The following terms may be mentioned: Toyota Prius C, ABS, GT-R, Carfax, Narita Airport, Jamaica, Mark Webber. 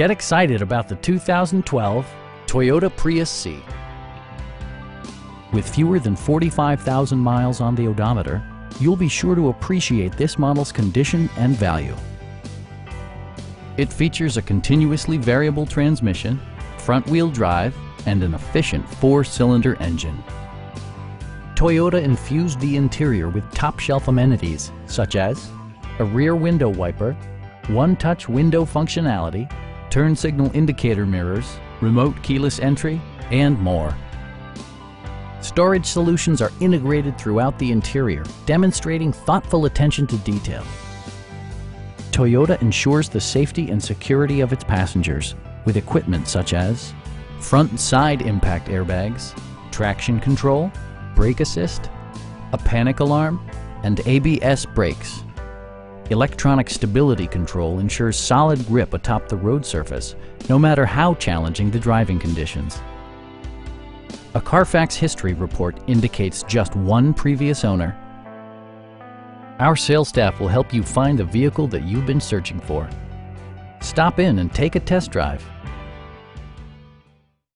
Get excited about the 2012 Toyota Prius C. With fewer than 45,000 miles on the odometer, you'll be sure to appreciate this model's condition and value. It features a continuously variable transmission, front-wheel drive, and an efficient four-cylinder engine. Toyota infused the interior with top-shelf amenities such as a rear window wiper, one-touch window functionality, turn signal indicator mirrors, remote keyless entry, and more. Storage solutions are integrated throughout the interior, demonstrating thoughtful attention to detail. Toyota ensures the safety and security of its passengers with equipment such as front and side impact airbags, traction control, brake assist, a panic alarm, and ABS brakes. Electronic stability control ensures solid grip atop the road surface, no matter how challenging the driving conditions. A Carfax history report indicates just one previous owner. Our sales staff will help you find the vehicle that you've been searching for. Stop in and take a test drive.